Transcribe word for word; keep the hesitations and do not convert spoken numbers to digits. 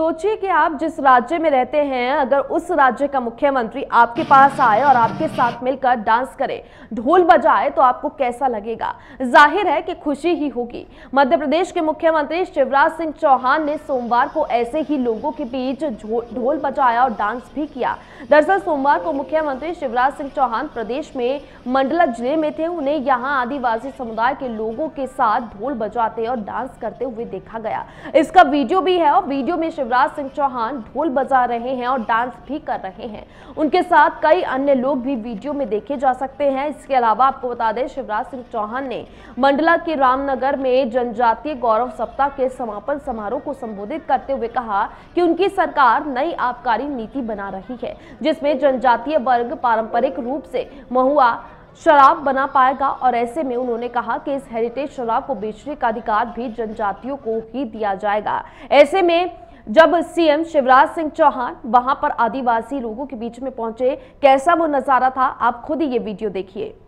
सोचिए कि आप जिस राज्य में रहते हैं, अगर उस राज्य का मुख्यमंत्री आपके पास आए और आपके साथ मिलकर डांस करे, ढोल बजाए, तो आपको कैसा लगेगा? जाहिर है कि खुशी ही होगी। मध्य प्रदेश के मुख्यमंत्री शिवराज सिंह चौहान ने सोमवार को ऐसे ही लोगों के बीच ढोल बजाया और डांस भी किया। दरअसल सोमवार को मुख्यमंत्री शिवराज सिंह चौहान प्रदेश में मंडला जिले में थे। उन्हें यहाँ आदिवासी समुदाय के लोगों के साथ ढोल बजाते और डांस करते हुए देखा गया। इसका वीडियो भी है और वीडियो में शिवराज सिंह चौहान ढोल बजा रहे हैं और डांस भी कर रहे हैं। उनके साथ कई अन्य लोग भी वीडियो में देखे जा सकते हैं। इसके अलावा आपको बता दें, शिवराज सिंह चौहान ने मंडला के रामनगर में जनजातीय गौरव सप्ताह के समापन समारोह को संबोधित करते हुए कहा कि उनकी सरकार नई आबकारी नीति बना रही है, जिसमें जनजातीय वर्ग पारंपरिक रूप से महुआ शराब बना पाएगा और ऐसे में उन्होंने कहा कि इस हेरिटेज शराब को बेचने का अधिकार भी जनजातियों को ही दिया जाएगा। ऐसे में जब सीएम शिवराज सिंह चौहान वहां पर आदिवासी लोगों के बीच में पहुंचे, कैसा वो नजारा था, आप खुद ही ये वीडियो देखिए।